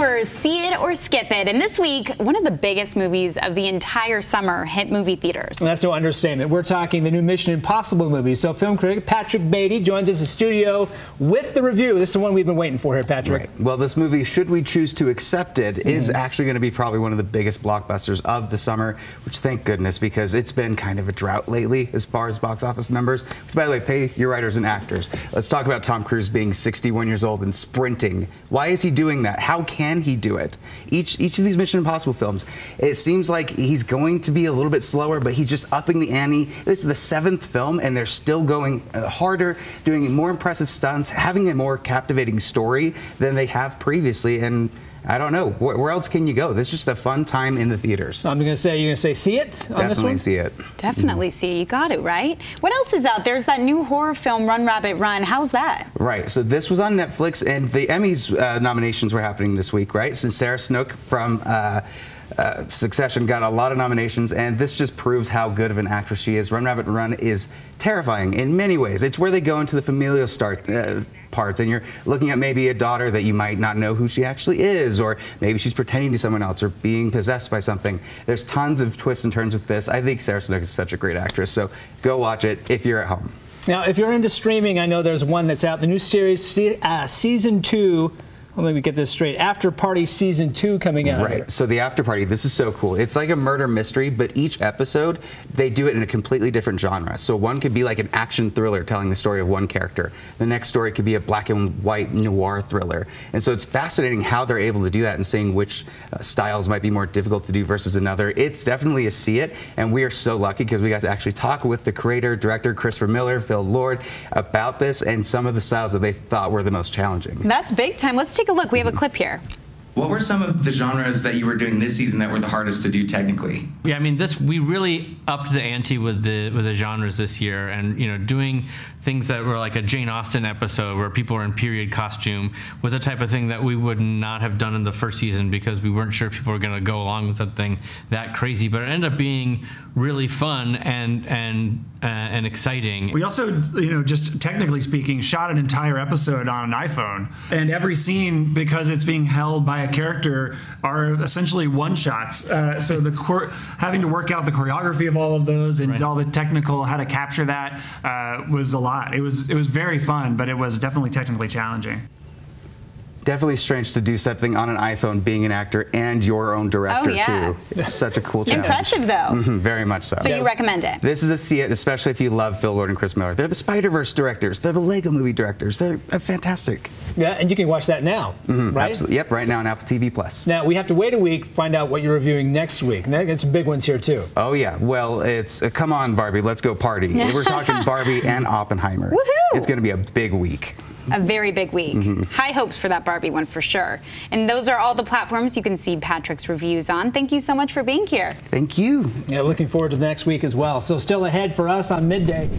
for See It or Skip It. And this week, one of the biggest movies of the entire summer hit movie theaters. And that's no understatement. We're talking the new Mission Impossible movie. So film critic Patrick Beatty joins us in the studio with the review. This is the one we've been waiting for here, Patrick. Right. Well, this movie, should we choose to accept it, is actually going to be probably one of the biggest blockbusters of the summer, which, thank goodness, because it's been kind of a drought lately as far as box office numbers. Which, by the way, pay your writers and actors. Let's talk about Tom Cruise being 61 years old and sprinting. Why is he doing that? How can he do it? Each of these Mission Impossible films, it seems like he's going to be a little bit slower, but he's just upping the ante. This is the 7th film, and they're still going harder, doing more impressive stunts, having a more captivating story than they have previously. And I don't know, where else can you go? This is just a fun time in the theaters. I'm going to say, you're going to say See It on this one? Definitely See It. Definitely See It. You got it, right? What else is out? There's that new horror film, Run Rabbit Run. How's that? Right. So this was on Netflix, and the Emmys nominations were happening this week, right? Since Sarah Snook from Succession got a lot of nominations, and this just proves how good of an actress she is. Run Rabbit Run is terrifying in many ways. It's where they go into the familial parts, and you're looking at maybe a daughter that you might not know who she actually is, or maybe she's pretending to someone else or being possessed by something. There's tons of twists and turns with this. I think Sarah Snook is such a great actress, so go watch it if you're at home. Now, if you're into streaming, I know there's one that's out, the new series, Season 2. Well, let me get this straight. Afterparty Season 2 coming out. Right. So The Afterparty, this is so cool. It's like a murder mystery, but each episode, they do it in a completely different genre. So one could be like an action thriller telling the story of one character. The next story could be a black and white noir thriller. And so it's fascinating how they're able to do that and seeing which styles might be more difficult to do versus another. It's definitely a See It, and we are so lucky because we got to actually talk with the creator, director, Christopher Miller, Phil Lord, about this and some of the styles that they thought were the most challenging. That's big time. Let's take a look. We have a clip here. What were some of the genres that you were doing this season that were the hardest to do technically? Yeah, I mean, we really upped the ante with the genres this year, and doing things that were like a Jane Austen episode where people are in period costume was a type of thing that we would not have done in the first season because we weren't sure people were going to go along with something that crazy. But it ended up being really fun and exciting. We also, just technically speaking, shot an entire episode on an iPhone, and every scene, because it's being held by a character, are essentially one-shots. So having to work out the choreography of all of those and all the technical, how to capture that, was a lot. It was very fun, but it was definitely technically challenging. Definitely strange to do something on an iPhone, being an actor and your own director, too. It's such a cool challenge. Impressive, though. Very much so. So you recommend it? This is a See It, especially if you love Phil Lord and Chris Miller. They're the Spider-Verse directors. They're the Lego movie directors. They're fantastic. Yeah, and you can watch that now, right? Absolutely. Yep, right now on Apple TV+. Now, we have to wait a week to find out what you're reviewing next week. And that's big ones here, too. Oh, yeah. Well, it's come on, Barbie. Let's go party. We're talking Barbie and Oppenheimer. Woohoo! It's going to be a big week. A very big week. High hopes for that Barbie one for sure. And those are all the platforms you can see Patrick's reviews on. Thank you so much for being here. Thank you. Yeah, looking forward to the next week as well. So still ahead for us on Midday.